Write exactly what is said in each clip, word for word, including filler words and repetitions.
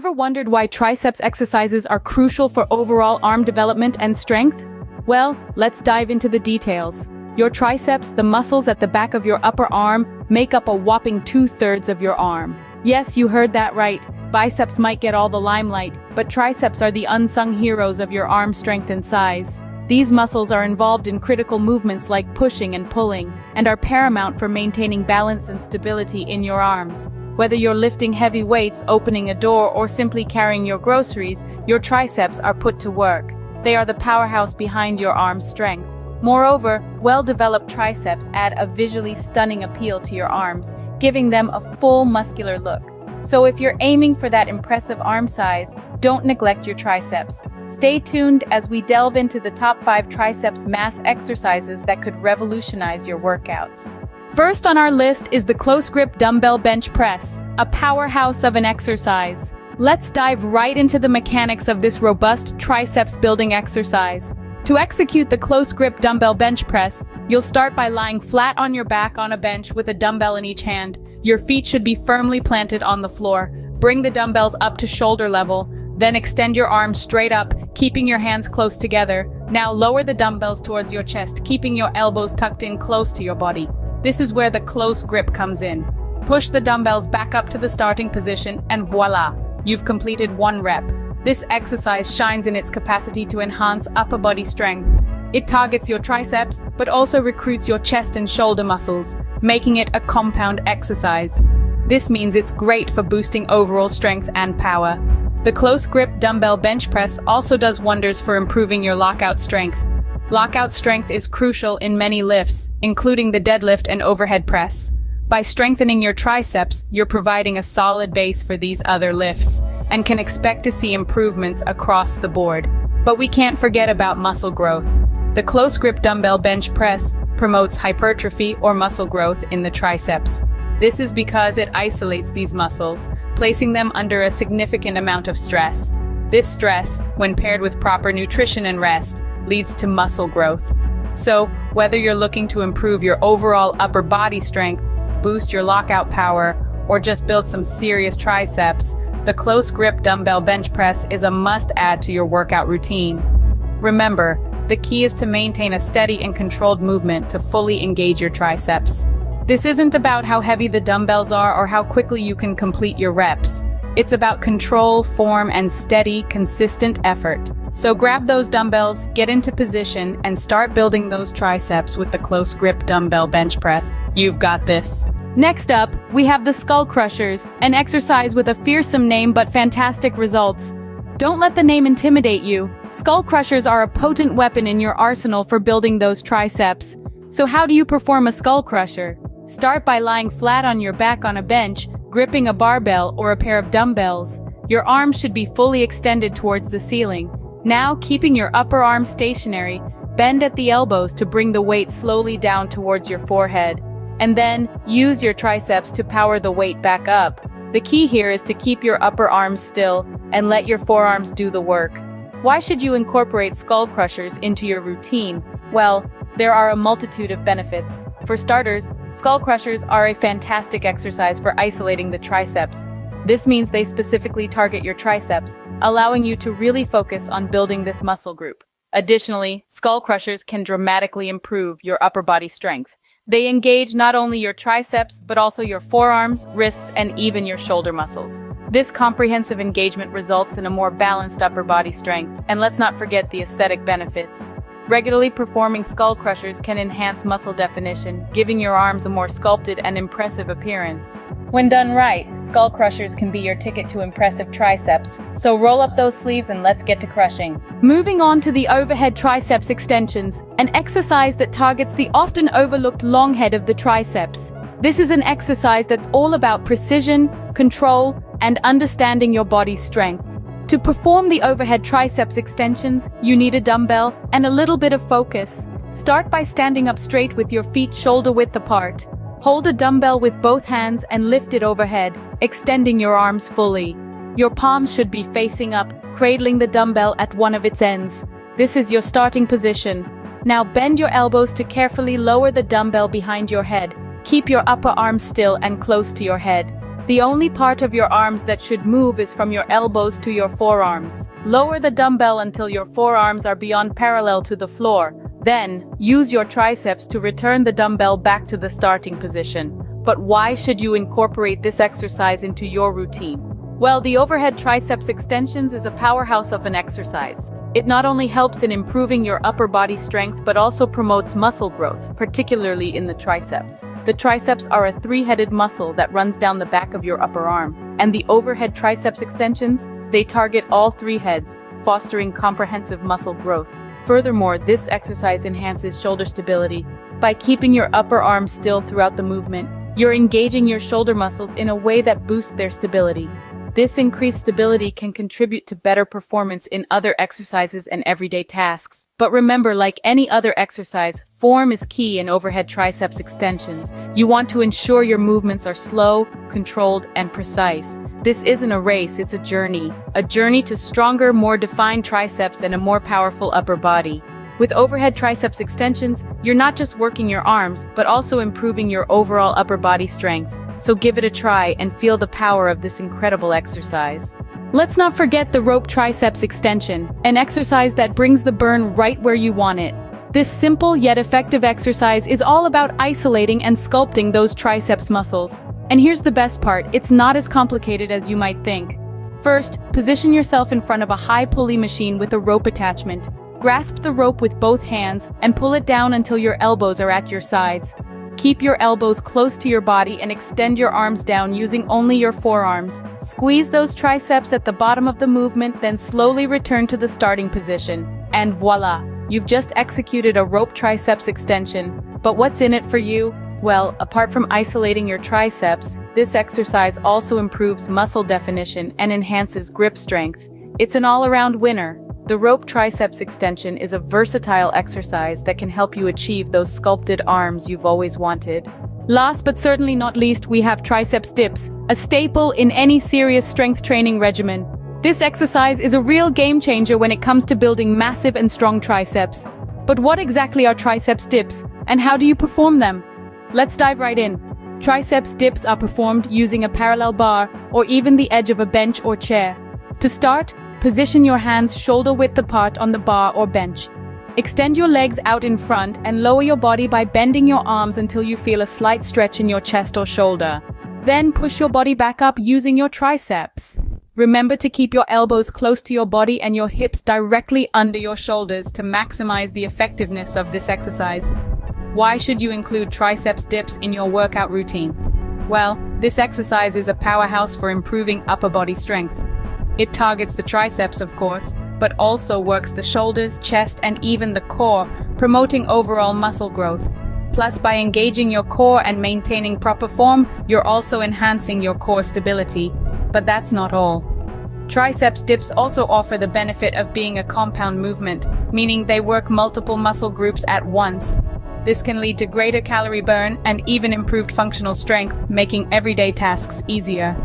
Ever wondered why triceps exercises are crucial for overall arm development and strength? Well, let's dive into the details. Your triceps, the muscles at the back of your upper arm, make up a whopping two-thirds of your arm. Yes, you heard that right. Biceps might get all the limelight, but triceps are the unsung heroes of your arm strength and size. These muscles are involved in critical movements like pushing and pulling, and are paramount for maintaining balance and stability in your arms. Whether you're lifting heavy weights, opening a door, or simply carrying your groceries, your triceps are put to work. They are the powerhouse behind your arm's strength. Moreover, well-developed triceps add a visually stunning appeal to your arms, giving them a full muscular look. So if you're aiming for that impressive arm size, don't neglect your triceps. Stay tuned as we delve into the top five triceps mass exercises that could revolutionize your workouts. First on our list is the close grip dumbbell bench press, a powerhouse of an exercise. Let's dive right into the mechanics of this robust triceps building exercise. To execute the close grip dumbbell bench press, you'll start by lying flat on your back on a bench with a dumbbell in each hand. Your feet should be firmly planted on the floor. Bring the dumbbells up to shoulder level, then extend your arms straight up, keeping your hands close together. Now lower the dumbbells towards your chest, keeping your elbows tucked in close to your body. This is where the close grip comes in. Push the dumbbells back up to the starting position and voila, you've completed one rep. This exercise shines in its capacity to enhance upper body strength. It targets your triceps, but also recruits your chest and shoulder muscles, making it a compound exercise. This means it's great for boosting overall strength and power. The close grip dumbbell bench press also does wonders for improving your lockout strength. Lockout strength is crucial in many lifts, including the deadlift and overhead press. By strengthening your triceps, you're providing a solid base for these other lifts, and can expect to see improvements across the board. But we can't forget about muscle growth. The close grip dumbbell bench press promotes hypertrophy or muscle growth in the triceps. This is because it isolates these muscles, placing them under a significant amount of stress. This stress, when paired with proper nutrition and rest, leads to muscle growth. So, whether you're looking to improve your overall upper body strength, boost your lockout power, or just build some serious triceps, the close grip dumbbell bench press is a must-add to your workout routine. Remember, the key is to maintain a steady and controlled movement to fully engage your triceps. This isn't about how heavy the dumbbells are or how quickly you can complete your reps. It's about control, form, and steady, consistent effort. So grab those dumbbells, get into position, and start building those triceps with the close grip dumbbell bench press. You've got this. Next up, we have the skull crushers, an exercise with a fearsome name but fantastic results. Don't let the name intimidate you. Skull crushers are a potent weapon in your arsenal for building those triceps. So how do you perform a skull crusher? Start by lying flat on your back on a bench, gripping a barbell or a pair of dumbbells. Your arms should be fully extended towards the ceiling. Now, keeping your upper arm stationary, bend at the elbows to bring the weight slowly down towards your forehead, and then use your triceps to power the weight back up. The key here is to keep your upper arms still and let your forearms do the work. Why should you incorporate skull crushers into your routine? Well, there are a multitude of benefits. For starters, skull crushers are a fantastic exercise for isolating the triceps. This means they specifically target your triceps, allowing you to really focus on building this muscle group. Additionally, skull crushers can dramatically improve your upper body strength. They engage not only your triceps, but also your forearms, wrists, and even your shoulder muscles. This comprehensive engagement results in a more balanced upper body strength, and let's not forget the aesthetic benefits. Regularly performing skull crushers can enhance muscle definition, giving your arms a more sculpted and impressive appearance. When done right, skull crushers can be your ticket to impressive triceps, so roll up those sleeves and let's get to crushing. Moving on to the overhead triceps extensions, an exercise that targets the often overlooked long head of the triceps. This is an exercise that's all about precision, control, and understanding your body's strength. To perform the overhead triceps extensions, you need a dumbbell and a little bit of focus. Start by standing up straight with your feet shoulder width apart. Hold a dumbbell with both hands and lift it overhead, extending your arms fully. Your palms should be facing up, cradling the dumbbell at one of its ends. This is your starting position. Now bend your elbows to carefully lower the dumbbell behind your head. Keep your upper arm still and close to your head. The only part of your arms that should move is from your elbows to your forearms. Lower the dumbbell until your forearms are beyond parallel to the floor. Then, use your triceps to return the dumbbell back to the starting position. But why should you incorporate this exercise into your routine? Well, the overhead triceps extensions is a powerhouse of an exercise. It not only helps in improving your upper body strength but also promotes muscle growth, particularly in the triceps. The triceps are a three-headed muscle that runs down the back of your upper arm. And the overhead triceps extensions, they target all three heads, fostering comprehensive muscle growth. Furthermore, this exercise enhances shoulder stability. By keeping your upper arm still throughout the movement, you're engaging your shoulder muscles in a way that boosts their stability. This increased stability can contribute to better performance in other exercises and everyday tasks. But remember, like any other exercise, form is key in overhead triceps extensions. You want to ensure your movements are slow, controlled, and precise. This isn't a race, it's a journey. A journey to stronger, more defined triceps and a more powerful upper body. With overhead triceps extensions, you're not just working your arms, but also improving your overall upper body strength. So give it a try and feel the power of this incredible exercise. Let's not forget the rope triceps extension, an exercise that brings the burn right where you want it. This simple yet effective exercise is all about isolating and sculpting those triceps muscles. And here's the best part, it's not as complicated as you might think. First, position yourself in front of a high pulley machine with a rope attachment. Grasp the rope with both hands and pull it down until your elbows are at your sides. Keep your elbows close to your body and extend your arms down using only your forearms. Squeeze those triceps at the bottom of the movement, then slowly return to the starting position. And voila, you've just executed a rope triceps extension. But what's in it for you? Well, apart from isolating your triceps, this exercise also improves muscle definition and enhances grip strength. It's an all-around winner. The rope triceps extension is a versatile exercise that can help you achieve those sculpted arms you've always wanted. Last but certainly not least, we have triceps dips, a staple in any serious strength training regimen. This exercise is a real game changer when it comes to building massive and strong triceps. But what exactly are triceps dips, and how do you perform them? Let's dive right in. Triceps dips are performed using a parallel bar or even the edge of a bench or chair. To start, position your hands shoulder-width apart on the bar or bench. Extend your legs out in front and lower your body by bending your arms until you feel a slight stretch in your chest or shoulder. Then push your body back up using your triceps. Remember to keep your elbows close to your body and your hips directly under your shoulders to maximize the effectiveness of this exercise. Why should you include triceps dips in your workout routine? Well, this exercise is a powerhouse for improving upper body strength. It targets the triceps, of course, but also works the shoulders, chest, and even the core, promoting overall muscle growth. Plus, by engaging your core and maintaining proper form, you're also enhancing your core stability. But that's not all. Triceps dips also offer the benefit of being a compound movement, meaning they work multiple muscle groups at once. This can lead to greater calorie burn and even improved functional strength, making everyday tasks easier.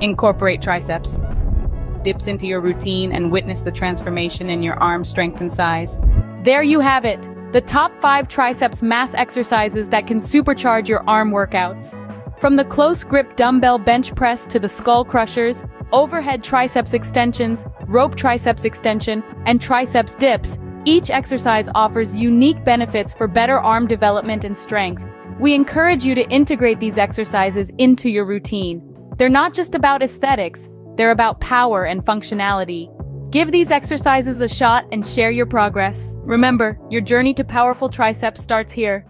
Incorporate triceps dips into your routine and witness the transformation in your arm strength and size. There you have it, the top five triceps mass exercises that can supercharge your arm workouts. From the close grip dumbbell bench press to the skull crushers, overhead triceps extensions, rope triceps extension, and triceps dips, each exercise offers unique benefits for better arm development and strength. We encourage you to integrate these exercises into your routine. They're not just about aesthetics, they're about power and functionality. Give these exercises a shot and share your progress. Remember, your journey to powerful triceps starts here.